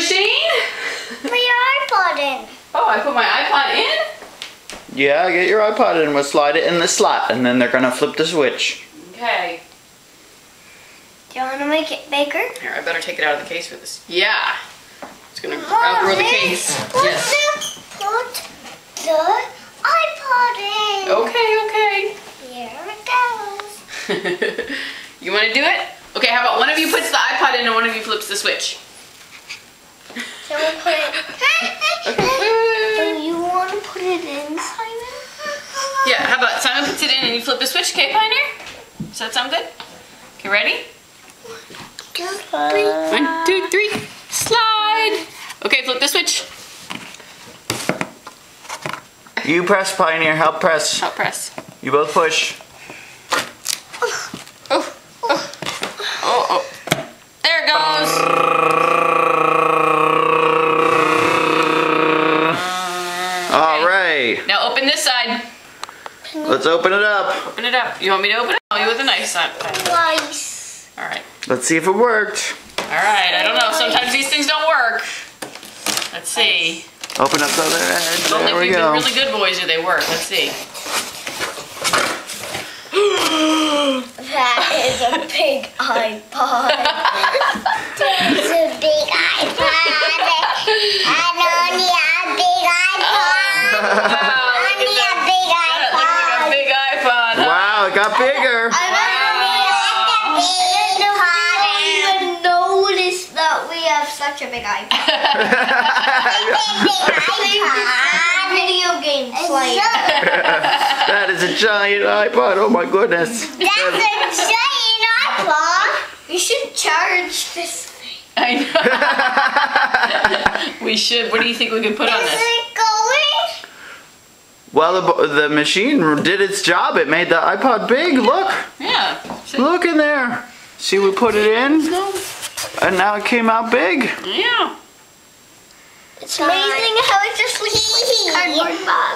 machine? My iPod in. Oh, I put my iPod in? Yeah, get your iPod in. We'll slide it in the slot, and then they're going to flip the switch. Okay. Do you want to make it bigger? Here, I better take it out of the case for this. Yeah. It's going to outgrow the case. Put the iPod in. Okay, okay. Here it goes. You want to do it? Okay, how about one of you puts the iPod in and one of you flips the switch? So we put it... Okay. Do you want to put it in, Simon? Yeah, how about Simon puts it in and you flip the switch? Okay, Pioneer? Does that sound good? Okay, ready? 1, 2, 3. 1, 2, 3. Slide! Okay, flip the switch. You press, Pioneer. Help press. Help press. You both push. Oh, oh. There it goes. Okay. All right. Now open this side. Let's open it up. Open it up. You want me to open it? I'll do it with a knife side. Nice. All right. Let's see if it worked. All right. I don't know. Sometimes these things don't work. Let's see. Open up the other end. There we go. I don't think we've been really good boys, do they work? Let's see. That is a big iPod. That's a big iPod. I only have a big iPod. Wow, I need a big iPod. That looks like a big iPod. Huh? Wow, it got bigger. I don't even notice that we have such a big iPod. Big iPod. Video games like. That is a giant iPod, oh my goodness. That's a giant iPod. We should charge this thing. I know. We should. What do you think we can put on this? Is it going? Well, the machine did its job. It made the iPod big. Look. Yeah. See? Look in there. See, we put it in. And now it came out big. Yeah. It's amazing how it just leaves cardboard box.